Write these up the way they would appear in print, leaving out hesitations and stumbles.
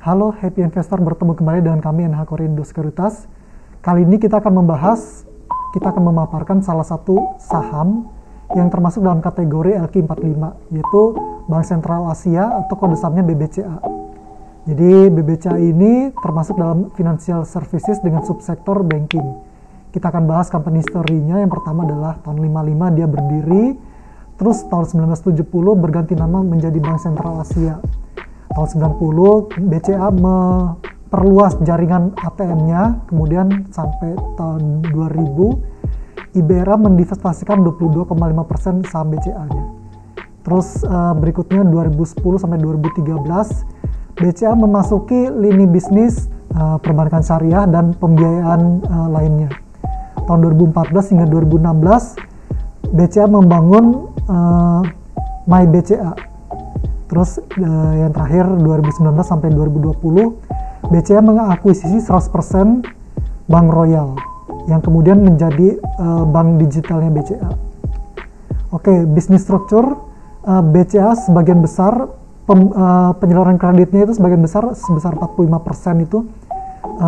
Halo Happy Investor, bertemu kembali dengan kami NH Korindo Sekuritas. Kali ini kita akan memaparkan salah satu saham yang termasuk dalam kategori LQ45, yaitu Bank Sentral Asia atau kode sahamnya BBCA. Jadi BBCA ini termasuk dalam financial services dengan subsektor banking. Kita akan bahas company story-nya. Yang pertama adalah tahun 55 dia berdiri, terus tahun 1970 berganti nama menjadi Bank Sentral Asia. Tahun 90 BCA memperluas jaringan ATM-nya, kemudian sampai tahun 2000 IBRA menginvestasikan 22,5% saham BCA-nya. Terus berikutnya 2010 sampai 2013 BCA memasuki lini bisnis perbankan syariah dan pembiayaan lainnya. Tahun 2014 hingga 2016 BCA membangun MyBCA. Terus yang terakhir 2019 sampai 2020 BCA mengakuisisi 100% Bank Royal yang kemudian menjadi bank digitalnya BCA. Oke, bisnis struktur BCA sebagian besar penyaluran kreditnya itu sebagian besar sebesar 45% itu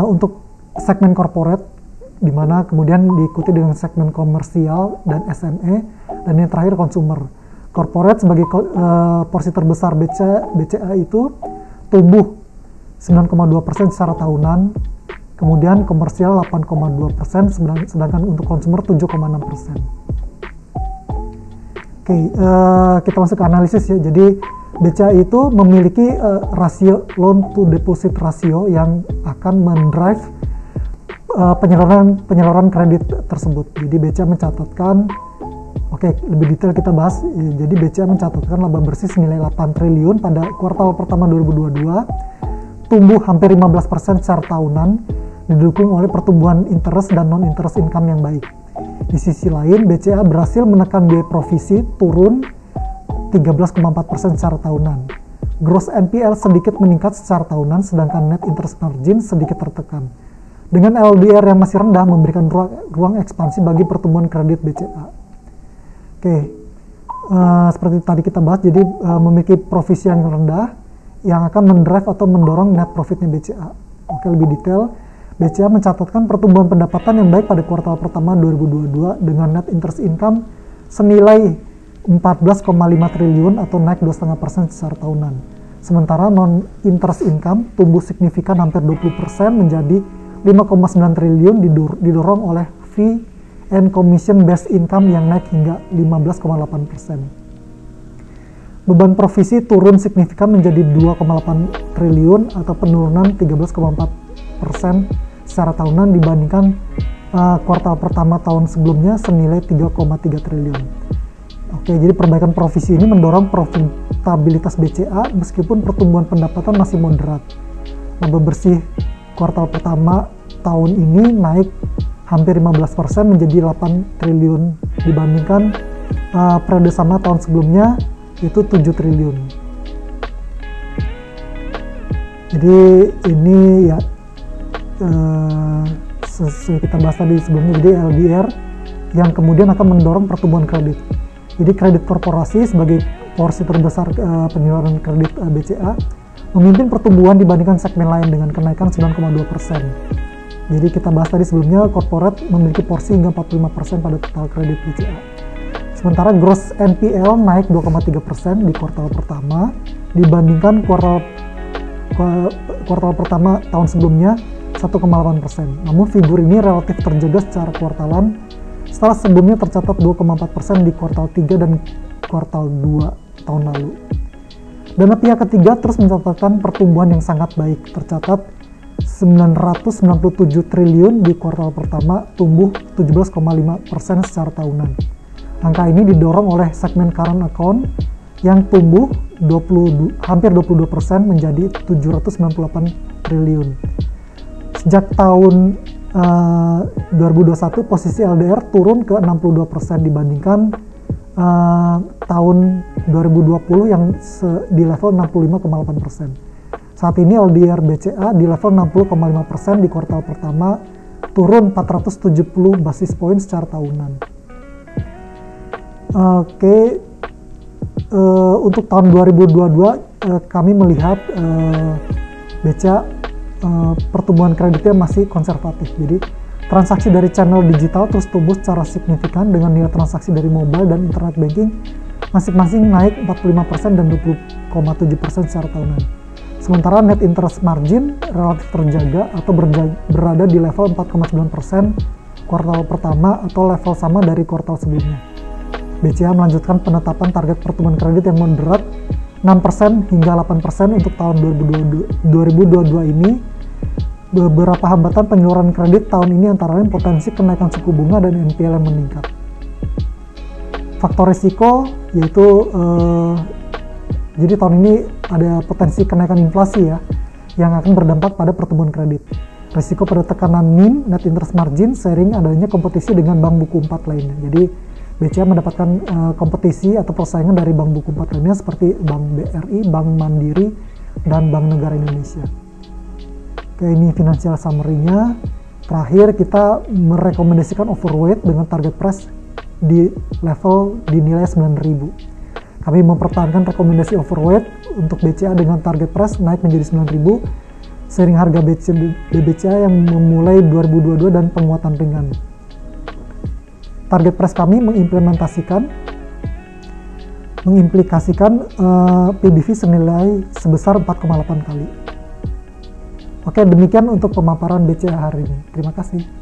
untuk segmen corporate, di mana kemudian diikuti dengan segmen komersial dan SME, dan yang terakhir consumer. Corporate sebagai porsi terbesar BCA itu tumbuh 9,2% secara tahunan, kemudian komersial 8,2%, sedangkan untuk konsumer 7,6%. Oke, kita masuk ke analisis ya. Jadi BCA itu memiliki rasio loan to deposit ratio yang akan mendrive penyaluran kredit tersebut. Jadi BCA mencatatkan, oke, lebih detail kita bahas. Jadi BCA mencatatkan laba bersih senilai 8 triliun pada kuartal pertama 2022, tumbuh hampir 15% secara tahunan, didukung oleh pertumbuhan interest dan non-interest income yang baik. Di sisi lain, BCA berhasil menekan biaya provisi turun 13,4% secara tahunan. Gross NPL sedikit meningkat secara tahunan, sedangkan net interest margin sedikit tertekan. Dengan LDR yang masih rendah memberikan ruang ekspansi bagi pertumbuhan kredit BCA. Oke, seperti tadi kita bahas, jadi memiliki provisi yang rendah yang akan mendrive atau mendorong net profitnya BCA. Oke, lebih detail, BCA mencatatkan pertumbuhan pendapatan yang baik pada kuartal pertama 2022 dengan net interest income senilai 14,5 triliun atau naik 2,5% secara tahunan. Sementara non-interest income tumbuh signifikan hampir 20% menjadi 5,9 triliun didorong oleh fee and commission based income yang naik hingga 15,8%. Beban provisi turun signifikan menjadi 2,8 triliun atau penurunan 13,4% secara tahunan dibandingkan kuartal pertama tahun sebelumnya senilai 3,3 triliun. Oke, jadi perbaikan provisi ini mendorong profitabilitas BCA meskipun pertumbuhan pendapatan masih moderat. Laba bersih kuartal pertama tahun ini naik hampir 15% menjadi 8 triliun dibandingkan periode sama tahun sebelumnya itu 7 triliun. Jadi ini ya sesuai kita bahas tadi sebelumnya, jadi LDR yang kemudian akan mendorong pertumbuhan kredit. Jadi kredit korporasi sebagai porsi terbesar penyaluran kredit BCA memimpin pertumbuhan dibandingkan segmen lain dengan kenaikan 9,2%. Jadi kita bahas tadi sebelumnya, corporate memiliki porsi hingga 45% pada total kredit BCA. Sementara gross NPL naik 2,3% di kuartal pertama dibandingkan kuartal pertama tahun sebelumnya 1,8%. Namun figur ini relatif terjaga secara kuartalan setelah sebelumnya tercatat 2,4% di kuartal 3 dan kuartal 2 tahun lalu. Dana pihak ketiga terus mencatatkan pertumbuhan yang sangat baik, tercatat 997 triliun di kuartal pertama, tumbuh 17,5% secara tahunan. Angka ini didorong oleh segmen current account yang tumbuh hampir 22% menjadi 798 triliun. Sejak tahun 2021 posisi LDR turun ke 62% dibandingkan tahun 2020 yang di level 65,8%. Saat ini LDR BCA di level 60,5% di kuartal pertama, turun 470 basis point secara tahunan. Oke, untuk tahun 2022 kami melihat BCA pertumbuhan kreditnya masih konservatif. Jadi transaksi dari channel digital terus tumbuh secara signifikan dengan nilai transaksi dari mobile dan internet banking masing-masing naik 45% dan 20,7% secara tahunan. Sementara net interest margin relatif terjaga atau berada di level 4,9% kuartal pertama atau level sama dari kuartal sebelumnya. BCA melanjutkan penetapan target pertumbuhan kredit yang moderat 6% hingga 8% untuk tahun 2022 ini. Beberapa hambatan penyaluran kredit tahun ini antara lain potensi kenaikan suku bunga dan NPL yang meningkat. Faktor risiko yaitu jadi tahun ini ada potensi kenaikan inflasi ya yang akan berdampak pada pertumbuhan kredit. Risiko pada tekanan NIM, net interest margin, seiring adanya kompetisi dengan bank buku 4 lainnya. Jadi BCA mendapatkan kompetisi atau persaingan dari bank buku 4 lainnya seperti Bank BRI, Bank Mandiri, dan Bank Negara Indonesia. Oke, ini financial summary-nya. Terakhir kita merekomendasikan overweight dengan target price di level dinilai 9.000. Kami mempertahankan rekomendasi overweight untuk BCA dengan target price naik menjadi 9.000 seiring harga BBCA yang memulai 2022 dan penguatan ringan. Target price kami mengimplikasikan PBV senilai sebesar 4,8 kali. Oke, demikian untuk pemaparan BCA hari ini. Terima kasih.